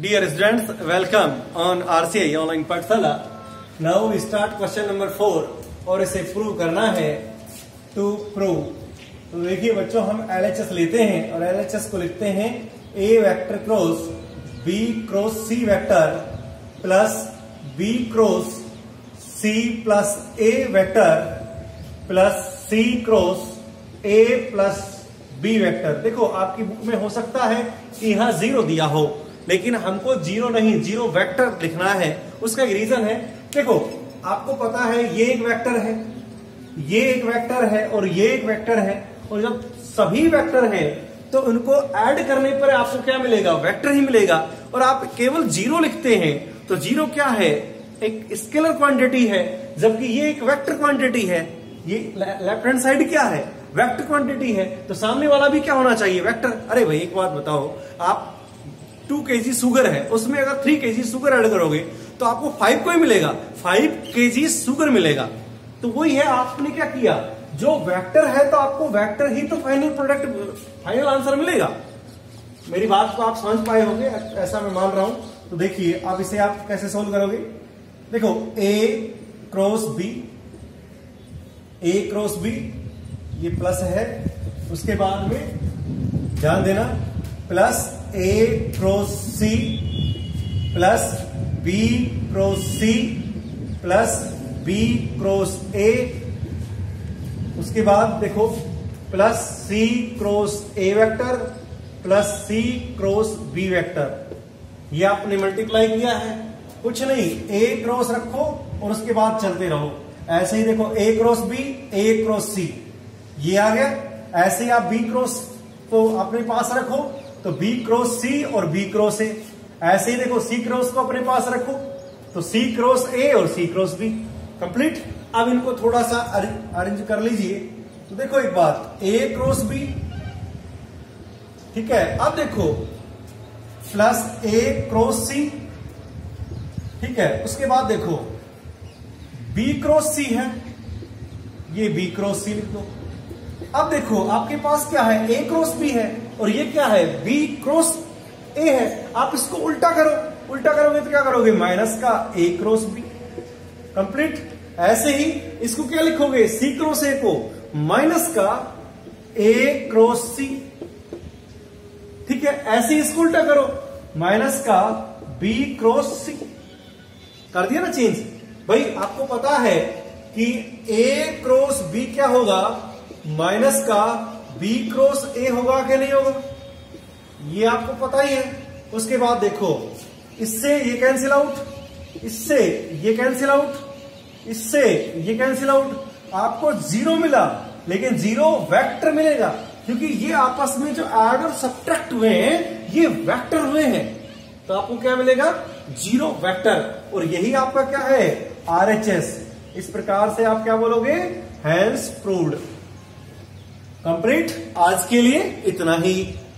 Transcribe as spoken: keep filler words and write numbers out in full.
Dear students, welcome on R C I online Patshala. Now we start question number four और इसे prove करना है to prove. तो देखिए बच्चों हम L H S लेते हैं और L H S को लिखते हैं A vector cross B cross C vector plus B cross C plus A vector plus C cross A plus B vector. देखो आपकी बुक में हो सकता है कि यहाँ जीरो दिया हो लेकिन हमको जीरो नहीं जीरो वेक्टर लिखना है. उसका एक रीजन है. देखो आपको पता है ये एक वेक्टर है ये एक वेक्टर है और ये एक वेक्टर है और जब सभी वेक्टर हैं तो उनको ऐड करने पर आपको क्या मिलेगा वेक्टर ही मिलेगा. और आप केवल जीरो लिखते हैं तो जीरो क्या है एक स्केलर क्वांटिटी है जबकि ये एक वेक्टर क्वांटिटी है. ये लेफ्ट हैंड साइड क्या है वेक्टर क्वांटिटी है तो सामने वाला भी क्या होना चाहिए वेक्टर. अरे भाई एक बात बताओ आप टू केजी सुगर है उसमें अगर थ्री केजी सुगर ऐड करोगे तो आपको फाइव को ही मिलेगा फाइव केजी सुगर मिलेगा. तो वही है आपने क्या किया जो वेक्टर है तो आपको वेक्टर ही तो फाइनल प्रोडक्ट फाइनल आंसर मिलेगा. मेरी बात को आप समझ पाए होंगे ऐसा मैं मान रहा हूं. तो देखिए आप इसे आप कैसे सोल्व करोगे. देखो A cross B A cross B ये प्लस है उसके बाद में ध्यान देना plus A cross C plus B cross C plus B cross A उसके बाद देखो plus C cross A vector plus C cross B vector. ये आपने मल्टीप्लाई किया है कुछ नहीं ए क्रॉस रखो और उसके बाद चलते रहो. ऐसे ही देखो A cross B A cross C ये आ गया. ऐसे ही आप बी क्रॉस को अपने पास रखो तो B क्रॉस C और B क्रॉस A. ऐसे ही देखो C क्रॉस को अपने पास रखो तो C क्रॉस A और C क्रॉस B कंप्लीट. अब इनको थोड़ा सा अरेंज कर लीजिए तो देखो एक बात A क्रॉस B ठीक है. अब देखो प्लस A क्रॉस C ठीक है उसके बाद देखो B क्रॉस C है ये B क्रॉस C लिख दो. अब देखो आपके पास क्या है A क्रॉस B है और ये क्या है B क्रॉस A है. आप इसको उल्टा करो उल्टा करोगे तो क्या करोगे माइनस का A क्रॉस B कंप्लीट. ऐसे ही इसको क्या लिखोगे C क्रॉस A को माइनस का A क्रॉस C ठीक है. ऐसे ही इसको उल्टा करो माइनस का B क्रॉस C कर दिया ना चेंज. भाई आपको पता है कि A क्रॉस B क्या होगा माइनस का B क्रॉस A होगा कि नहीं होगा ये आपको पता ही है. उसके बाद देखो इससे ये कैंसिल आउट इससे ये कैंसिल आउट इससे ये कैंसिल आउट आपको जीरो मिला लेकिन जीरो वेक्टर मिलेगा क्योंकि ये आपस में जो ऐड और सब्ट्रैक्ट हुए हैं ये वेक्टर हुए हैं तो आपको क्या मिलेगा जीरो वेक्टर. और यही आपका क्या है आर एच एस. इस प्रकार से आप क्या बोलोगे हैंस प्रूव्ड कंप्लीट. आज के लिए इतना ही.